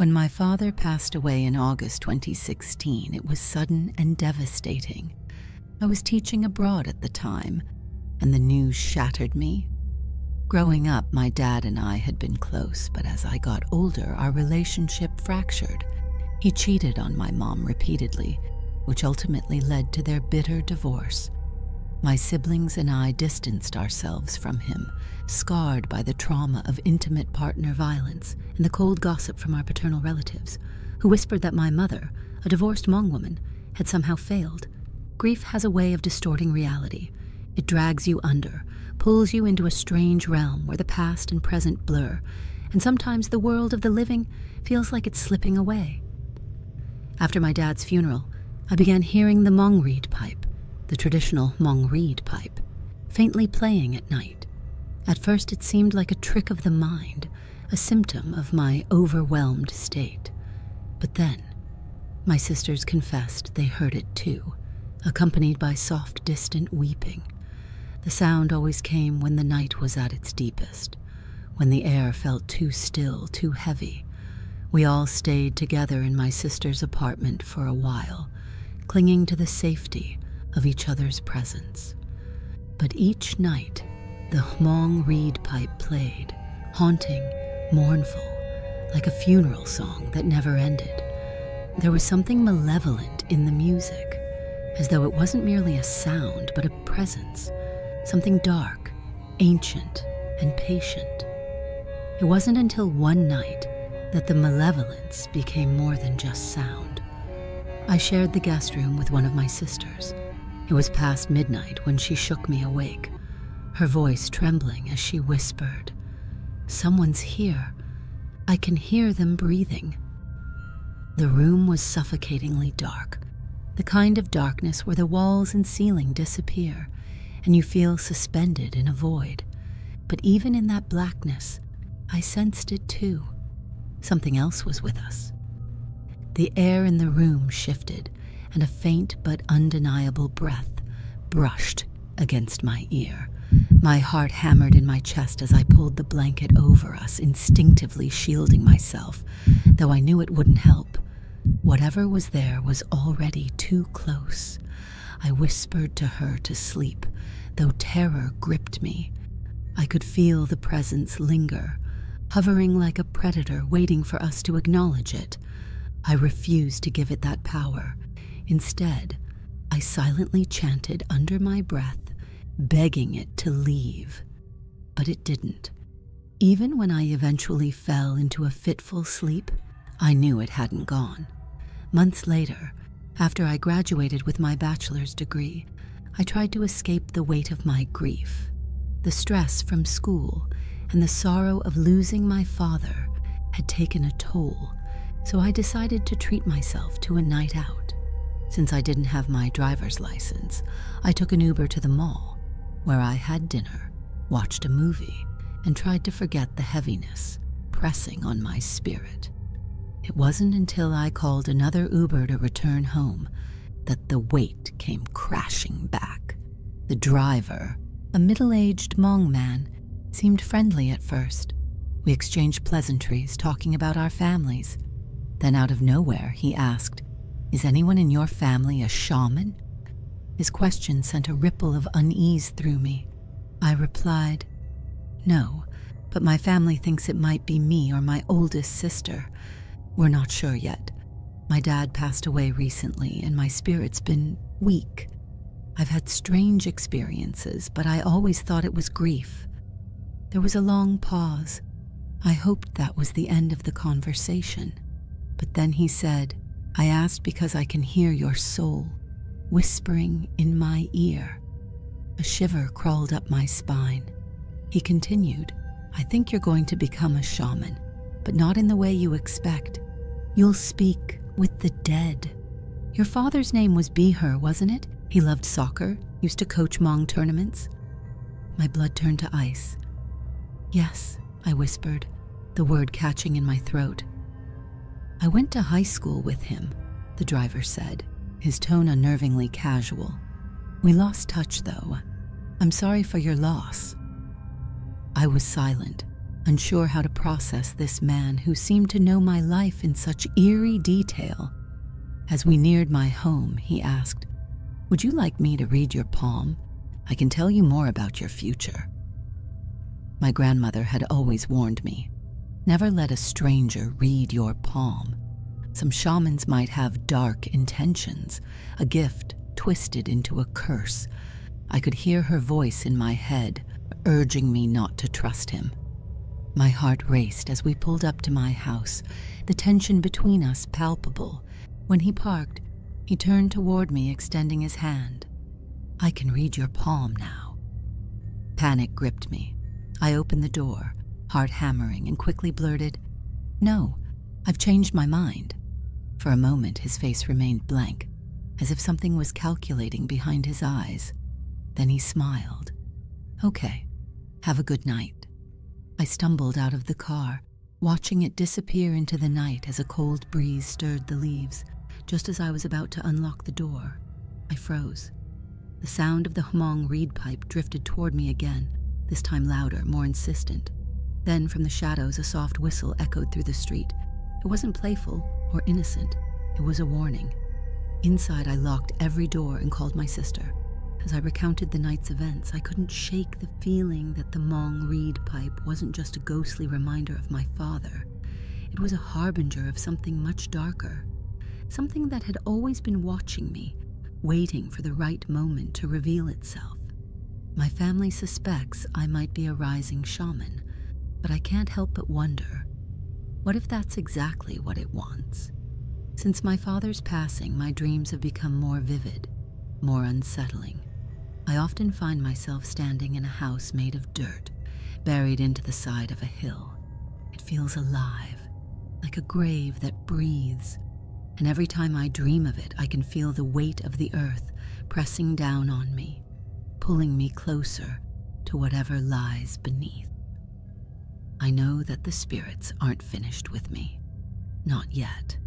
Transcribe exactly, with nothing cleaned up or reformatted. When my father passed away in August twenty sixteen, it was sudden and devastating. I was teaching abroad at the time, and the news shattered me. Growing up, my dad and I had been close, but as I got older, our relationship fractured. He cheated on my mom repeatedly, which ultimately led to their bitter divorce. My siblings and I distanced ourselves from him, scarred by the trauma of intimate partner violence and the cold gossip from our paternal relatives, who whispered that my mother, a divorced Hmong woman, had somehow failed. Grief has a way of distorting reality. It drags you under, pulls you into a strange realm where the past and present blur, and sometimes the world of the living feels like it's slipping away. After my dad's funeral, I began hearing the Hmong reed pipe, the traditional Hmong reed pipe, faintly playing at night. At first it seemed like a trick of the mind, a symptom of my overwhelmed state. But then, my sisters confessed they heard it too, accompanied by soft, distant weeping. The sound always came when the night was at its deepest, when the air felt too still, too heavy. We all stayed together in my sister's apartment for a while, clinging to the safety of each other's presence. But each night, the Hmong reed pipe played, haunting, mournful, like a funeral song that never ended. There was something malevolent in the music, as though it wasn't merely a sound, but a presence, something dark, ancient, and patient. It wasn't until one night that the malevolence became more than just sound. I shared the guest room with one of my sisters. It was past midnight when she shook me awake, her voice trembling as she whispered, "Someone's here. I can hear them breathing." The room was suffocatingly dark, the kind of darkness where the walls and ceiling disappear, and you feel suspended in a void. But even in that blackness, I sensed it too. Something else was with us. The air in the room shifted, and a faint but undeniable breath brushed against my ear. My heart hammered in my chest as I pulled the blanket over us, instinctively shielding myself, though I knew it wouldn't help. Whatever was there was already too close. I whispered to her to sleep, though terror gripped me. I could feel the presence linger, hovering like a predator waiting for us to acknowledge it. I refused to give it that power. Instead, I silently chanted under my breath, begging it to leave. But it didn't. Even when I eventually fell into a fitful sleep, I knew it hadn't gone. Months later, after I graduated with my bachelor's degree, I tried to escape the weight of my grief, the stress from school, and the sorrow of losing my father had taken a toll, so I decided to treat myself to a night out. Since I didn't have my driver's license, I took an Uber to the mall, where I had dinner, watched a movie, and tried to forget the heaviness pressing on my spirit. It wasn't until I called another Uber to return home that the weight came crashing back. The driver, a middle-aged Hmong man, seemed friendly at first. We exchanged pleasantries, talking about our families. Then out of nowhere, he asked, "Is anyone in your family a shaman?" His question sent a ripple of unease through me. I replied, "No, but my family thinks it might be me or my oldest sister. We're not sure yet. My dad passed away recently, and my spirit's been weak. I've had strange experiences, but I always thought it was grief." There was a long pause. I hoped that was the end of the conversation. But then he said, "I asked because I can hear your soul whispering in my ear." A shiver crawled up my spine. He continued, "I think you're going to become a shaman, but not in the way you expect. You'll speak with the dead. Your father's name was Beher, wasn't it? He loved soccer, used to coach Hmong tournaments." My blood turned to ice. "Yes," I whispered, the word catching in my throat. "I went to high school with him," the driver said, his tone unnervingly casual. "We lost touch, though. I'm sorry for your loss." I was silent, unsure how to process this man who seemed to know my life in such eerie detail. As we neared my home, he asked, "Would you like me to read your palm? I can tell you more about your future." My grandmother had always warned me, never let a stranger read your palm. Some shamans might have dark intentions, a gift twisted into a curse. I could hear her voice in my head, urging me not to trust him. My heart raced as we pulled up to my house, the tension between us palpable. When he parked, he turned toward me, extending his hand. "I can read your palm now." Panic gripped me. I opened the door, heart hammering, and quickly blurted, "No, I've changed my mind." For a moment, his face remained blank, as if something was calculating behind his eyes. Then he smiled. "Okay, have a good night." I stumbled out of the car, watching it disappear into the night as a cold breeze stirred the leaves. Just as I was about to unlock the door, I froze. The sound of the Hmong reed pipe drifted toward me again, this time louder, more insistent. Then from the shadows, a soft whistle echoed through the street. It wasn't playful or innocent. It was a warning. Inside, I locked every door and called my sister. As I recounted the night's events, I couldn't shake the feeling that the Hmong reed pipe wasn't just a ghostly reminder of my father. It was a harbinger of something much darker, something that had always been watching me, waiting for the right moment to reveal itself. My family suspects I might be a rising shaman, but I can't help but wonder, what if that's exactly what it wants? Since my father's passing, my dreams have become more vivid, more unsettling. I often find myself standing in a house made of dirt, buried into the side of a hill. It feels alive, like a grave that breathes, and every time I dream of it, I can feel the weight of the earth pressing down on me, pulling me closer to whatever lies beneath. I know that the spirits aren't finished with me, not yet.